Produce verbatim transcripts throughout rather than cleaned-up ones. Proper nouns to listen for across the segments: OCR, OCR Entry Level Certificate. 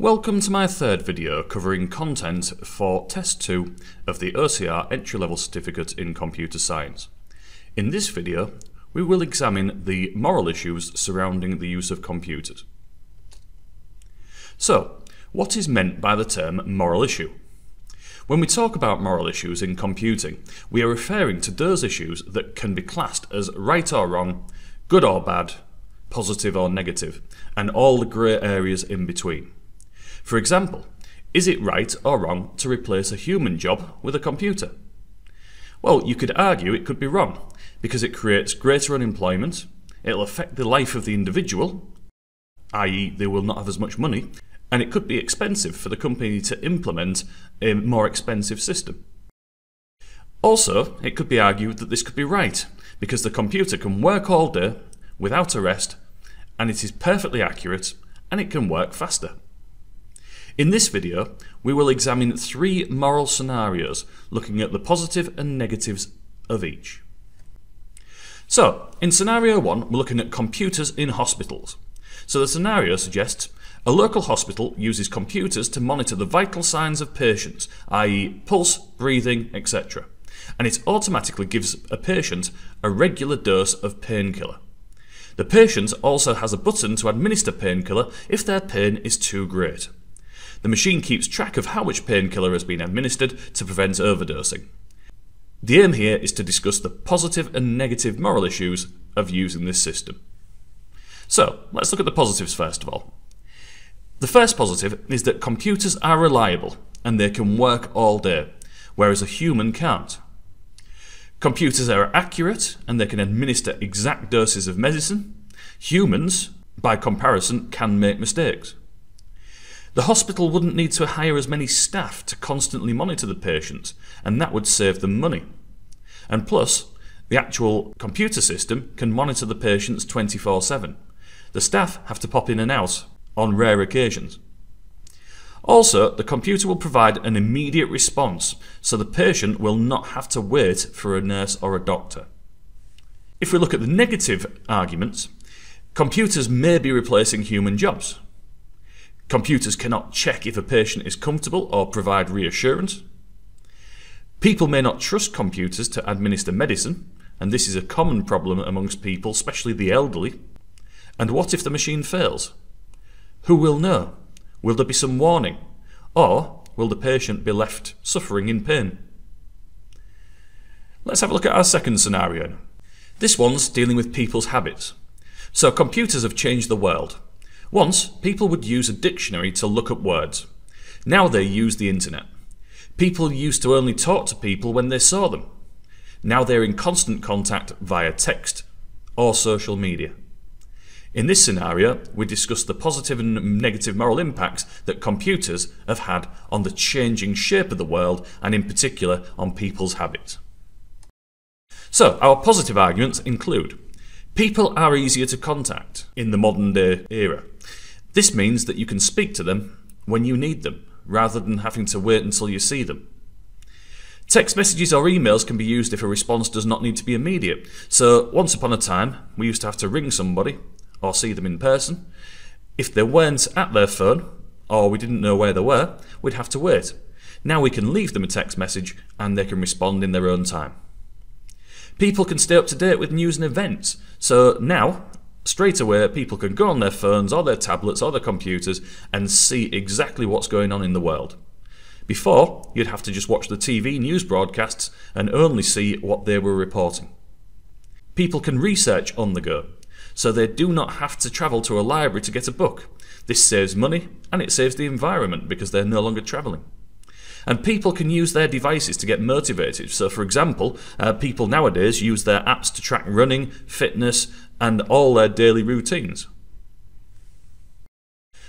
Welcome to my third video covering content for Test two of the O C R Entry-Level Certificate in Computer Science. In this video, we will examine the moral issues surrounding the use of computers. So, what is meant by the term moral issue? When we talk about moral issues in computing, we are referring to those issues that can be classed as right or wrong, good or bad, positive or negative, and all the grey areas in between. For example, is it right or wrong to replace a human job with a computer? Well, you could argue it could be wrong, because it creates greater unemployment, it'll affect the life of the individual, that is they will not have as much money, and it could be expensive for the company to implement a more expensive system. Also, it could be argued that this could be right, because the computer can work all day without a rest, and it is perfectly accurate, and it can work faster. In this video, we will examine three moral scenarios, looking at the positive and negatives of each. So, in scenario one, we're looking at computers in hospitals. So the scenario suggests a local hospital uses computers to monitor the vital signs of patients, that is pulse, breathing, et cetera, and it automatically gives a patient a regular dose of painkiller. The patient also has a button to administer painkiller if their pain is too great. The machine keeps track of how much painkiller has been administered to prevent overdosing. The aim here is to discuss the positive and negative moral issues of using this system. So, let's look at the positives first of all. The first positive is that computers are reliable and they can work all day, whereas a human can't. Computers are accurate and they can administer exact doses of medicine. Humans, by comparison, can make mistakes. The hospital wouldn't need to hire as many staff to constantly monitor the patients, and that would save them money. And plus, the actual computer system can monitor the patients twenty-four seven. The staff have to pop in and out on rare occasions. Also, the computer will provide an immediate response, so the patient will not have to wait for a nurse or a doctor. If we look at the negative arguments, computers may be replacing human jobs. Computers cannot check if a patient is comfortable or provide reassurance. People may not trust computers to administer medicine, and this is a common problem amongst people, especially the elderly. And what if the machine fails? Who will know? Will there be some warning? Or will the patient be left suffering in pain? Let's have a look at our second scenario. This one's dealing with people's habits. So computers have changed the world. Once, people would use a dictionary to look up words. Now they use the internet. People used to only talk to people when they saw them. Now they're in constant contact via text or social media. In this scenario, we discuss the positive and negative moral impacts that computers have had on the changing shape of the world and in particular on people's habits. So, our positive arguments include: people are easier to contact in the modern day era. This means that you can speak to them when you need them, rather than having to wait until you see them. Text messages or emails can be used if a response does not need to be immediate. So once upon a time, we used to have to ring somebody or see them in person. If they weren't at their phone or we didn't know where they were, we'd have to wait. Now we can leave them a text message and they can respond in their own time. People can stay up to date with news and events, so now, straight away, people can go on their phones or their tablets or their computers and see exactly what's going on in the world. Before, you'd have to just watch the T V news broadcasts and only see what they were reporting. People can research on the go, so they do not have to travel to a library to get a book. This saves money and it saves the environment because they're no longer traveling. And people can use their devices to get motivated. So for example, uh, people nowadays use their apps to track running, fitness, and all their daily routines.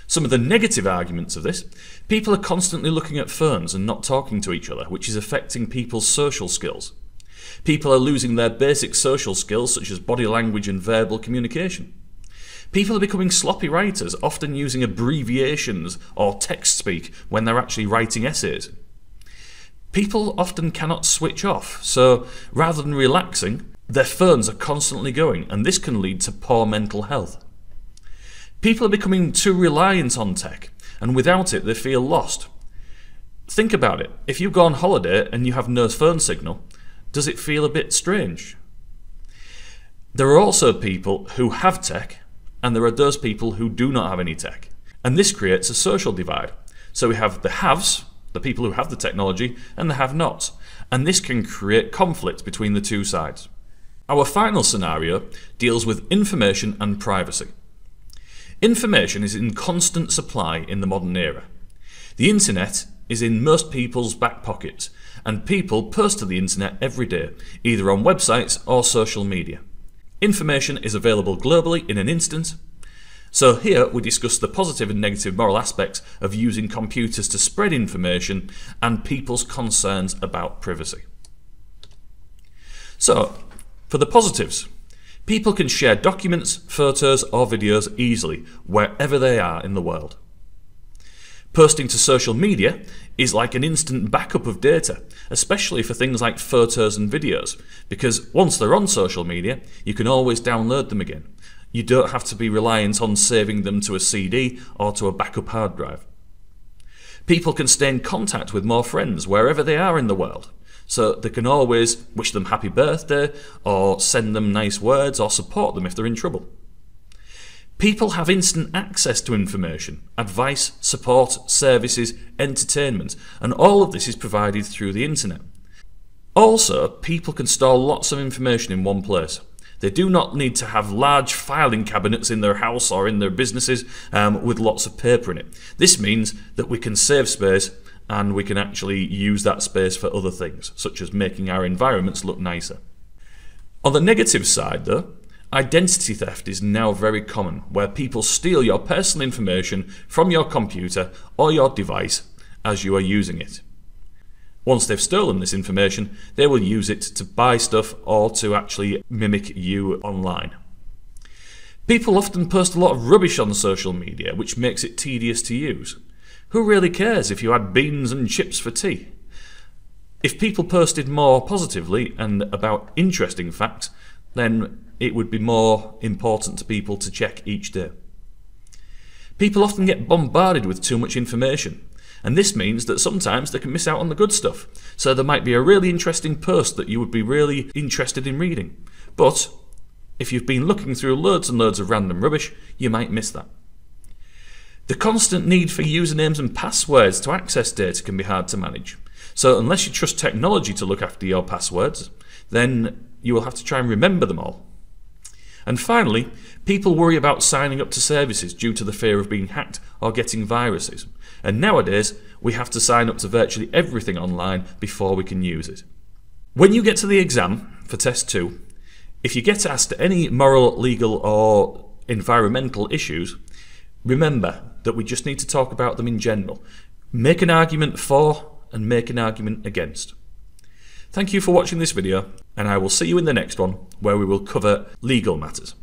Some of the negative arguments of this: people are constantly looking at phones and not talking to each other, which is affecting people's social skills. People are losing their basic social skills such as body language and verbal communication. People are becoming sloppy writers, often using abbreviations or text speak when they're actually writing essays. People often cannot switch off, so rather than relaxing, their phones are constantly going, and this can lead to poor mental health. People are becoming too reliant on tech, and without it they feel lost. Think about it. If you go on holiday and you have no phone signal, does it feel a bit strange? There are also people who have tech, and there are those people who do not have any tech. And this creates a social divide. So we have the haves, the people who have the technology, and the have-nots. And this can create conflict between the two sides. Our final scenario deals with information and privacy. Information is in constant supply in the modern era. The internet is in most people's back pockets, and people post to the internet every day, either on websites or social media. Information is available globally in an instant. So here we discuss the positive and negative moral aspects of using computers to spread information and people's concerns about privacy. So, for the positives, people can share documents, photos or videos easily wherever they are in the world. Posting to social media is like an instant backup of data, especially for things like photos and videos, because once they're on social media, you can always download them again. You don't have to be reliant on saving them to a C D or to a backup hard drive. People can stay in contact with more friends wherever they are in the world, so they can always wish them happy birthday or send them nice words or support them if they're in trouble. People have instant access to information, advice, support, services, entertainment, and all of this is provided through the internet. Also, people can store lots of information in one place. They do not need to have large filing cabinets in their house or in their businesses um, with lots of paper in it. This means that we can save space and we can actually use that space for other things, such as making our environments look nicer. On the negative side, though, identity theft is now very common, where people steal your personal information from your computer or your device as you are using it. Once they've stolen this information, they will use it to buy stuff or to actually mimic you online. People often post a lot of rubbish on social media, which makes it tedious to use. Who really cares if you had beans and chips for tea? If people posted more positively and about interesting facts, then it would be more important to people to check each day. People often get bombarded with too much information, and this means that sometimes they can miss out on the good stuff. So there might be a really interesting post that you would be really interested in reading, but if you've been looking through loads and loads of random rubbish, you might miss that. The constant need for usernames and passwords to access data can be hard to manage. So unless you trust technology to look after your passwords, then you will have to try and remember them all. And finally, people worry about signing up to services due to the fear of being hacked or getting viruses. And nowadays, we have to sign up to virtually everything online before we can use it. When you get to the exam for test two, if you get asked any moral, legal or environmental issues, remember that we just need to talk about them in general. Make an argument for and make an argument against. Thank you for watching this video, and I will see you in the next one, where we will cover legal matters.